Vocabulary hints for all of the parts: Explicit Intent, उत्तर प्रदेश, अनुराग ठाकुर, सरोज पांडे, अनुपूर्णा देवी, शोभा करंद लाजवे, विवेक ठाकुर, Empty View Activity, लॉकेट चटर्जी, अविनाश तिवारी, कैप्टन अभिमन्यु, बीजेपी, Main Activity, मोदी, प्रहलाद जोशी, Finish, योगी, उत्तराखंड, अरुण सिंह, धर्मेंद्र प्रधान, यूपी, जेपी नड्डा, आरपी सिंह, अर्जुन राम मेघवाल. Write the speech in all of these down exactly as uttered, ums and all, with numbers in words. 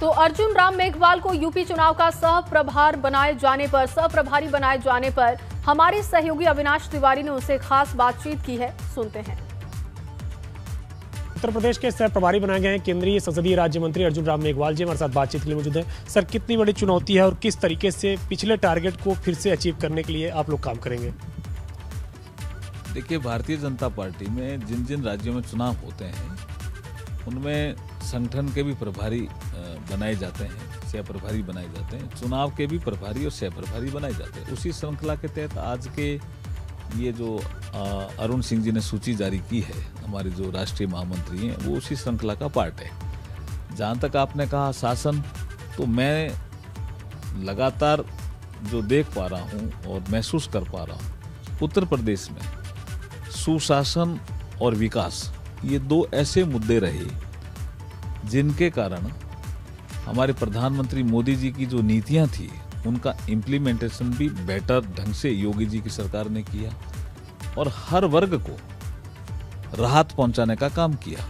तो अर्जुन राम मेघवाल को यूपी चुनाव का सह प्रभार बनाए जाने पर सह प्रभारी बनाए जाने पर हमारे सहयोगी अविनाश तिवारी ने उनसे खास बातचीत की है, सुनते हैं। उत्तर प्रदेश के सह प्रभारी बनाए गए हैं केंद्रीय संसदीय राज्य मंत्री अर्जुन राम मेघवाल जी, हमारे साथ बातचीत के लिए मौजूद हैं। सर, कितनी बड़ी चुनौती है और किस तरीके से पिछले टारगेट को फिर से अचीव करने के लिए आप लोग काम करेंगे? देखिए, भारतीय जनता पार्टी में जिन जिन राज्यों में चुनाव होते हैं उनमें संगठन के भी प्रभारी बनाए जाते हैं, सह प्रभारी बनाए जाते हैं, चुनाव के भी प्रभारी और सह प्रभारी बनाए जाते हैं। उसी श्रृंखला के तहत आज के ये जो अरुण सिंह जी ने सूची जारी की है, हमारे जो राष्ट्रीय महामंत्री हैं, वो उसी श्रृंखला का पार्ट है। जहाँ तक आपने कहा शासन, तो मैं लगातार जो देख पा रहा हूँ और महसूस कर पा रहा हूँ, उत्तर प्रदेश में सुशासन और विकास ये दो ऐसे मुद्दे रहे जिनके कारण हमारे प्रधानमंत्री मोदी जी की जो नीतियाँ थी उनका इम्प्लीमेंटेशन भी बेटर ढंग से योगी जी की सरकार ने किया और हर वर्ग को राहत पहुंचाने का काम किया।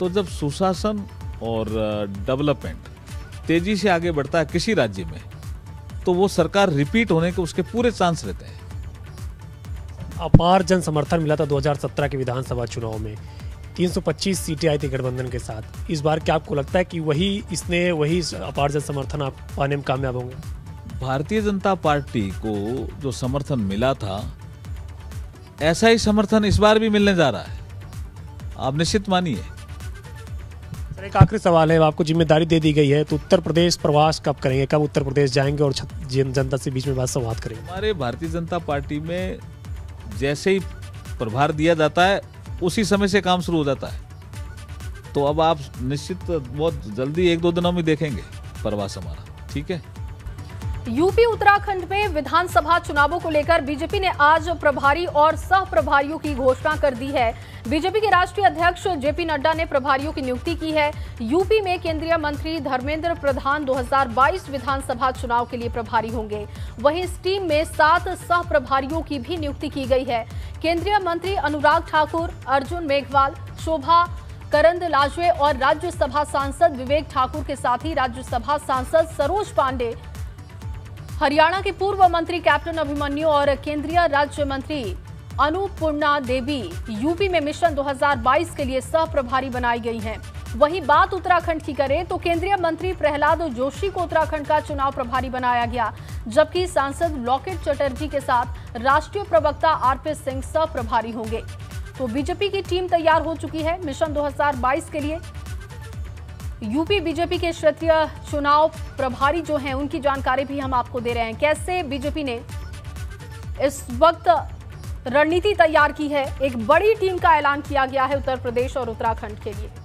तो जब सुशासन और डेवलपमेंट तेजी से आगे बढ़ता है किसी राज्य में, तो वो सरकार रिपीट होने के उसके पूरे चांस रहते हैं। अपार जन समर्थन मिला था दो हज़ार सत्रह के विधानसभा चुनाव में, तीन सौ पच्चीस सीटें आई थी गठबंधन के साथ। इस बार क्या आपको लगता है कि वही इसने वही अपार जन समर्थन आप पाने में कामयाब होंगे? भारतीय जनता पार्टी को जो समर्थन मिला था ऐसा ही समर्थन इस बार भी मिलने जा रहा है, आप निश्चित मानिए। सर, एक आखिरी सवाल है, आपको जिम्मेदारी दे दी गई है, तो उत्तर प्रदेश प्रवास कब करेंगे, कब उत्तर प्रदेश जाएंगे और जनता से बीच में बात संवाद करेंगे? हमारे भारतीय जनता पार्टी में जैसे ही प्रभार दिया जाता है उसी समय से काम शुरू हो जाता है। तो अब आप निश्चित बहुत जल्दी एक दो दिनों में देखेंगे प्रवास हमारा, ठीक है। यूपी उत्तराखंड में विधानसभा चुनावों को लेकर बीजेपी ने आज प्रभारी और सह प्रभारियों की घोषणा कर दी है। बीजेपी के राष्ट्रीय अध्यक्ष जेपी नड्डा ने प्रभारियों की नियुक्ति की है। यूपी में केंद्रीय मंत्री धर्मेंद्र प्रधान दो हज़ार बाईस विधानसभा चुनाव के लिए प्रभारी होंगे। वहीं इस टीम में सात सह प्रभारियों की भी नियुक्ति की गई है। केंद्रीय मंत्री अनुराग ठाकुर, अर्जुन मेघवाल, शोभा करंद लाजवे और राज्यसभा सांसद विवेक ठाकुर के साथ ही राज्यसभा सांसद सरोज पांडे, हरियाणा के पूर्व मंत्री कैप्टन अभिमन्यु और केंद्रीय राज्य मंत्री अनुपूर्णा देवी यूपी में मिशन दो हज़ार बाईस के लिए सह प्रभारी बनाई गई हैं। वहीं बात उत्तराखंड की करें तो केंद्रीय मंत्री प्रहलाद जोशी को उत्तराखंड का चुनाव प्रभारी बनाया गया, जबकि सांसद लॉकेट चटर्जी के साथ राष्ट्रीय प्रवक्ता आरपी सिंह सह प्रभारी होंगे। तो बीजेपी की टीम तैयार हो चुकी है मिशन दो हज़ार बाईस के लिए। यूपी बीजेपी के क्षेत्रीय चुनाव प्रभारी जो हैं उनकी जानकारी भी हम आपको दे रहे हैं, कैसे बीजेपी ने इस वक्त रणनीति तैयार की है। एक बड़ी टीम का ऐलान किया गया है उत्तर प्रदेश और उत्तराखंड के लिए।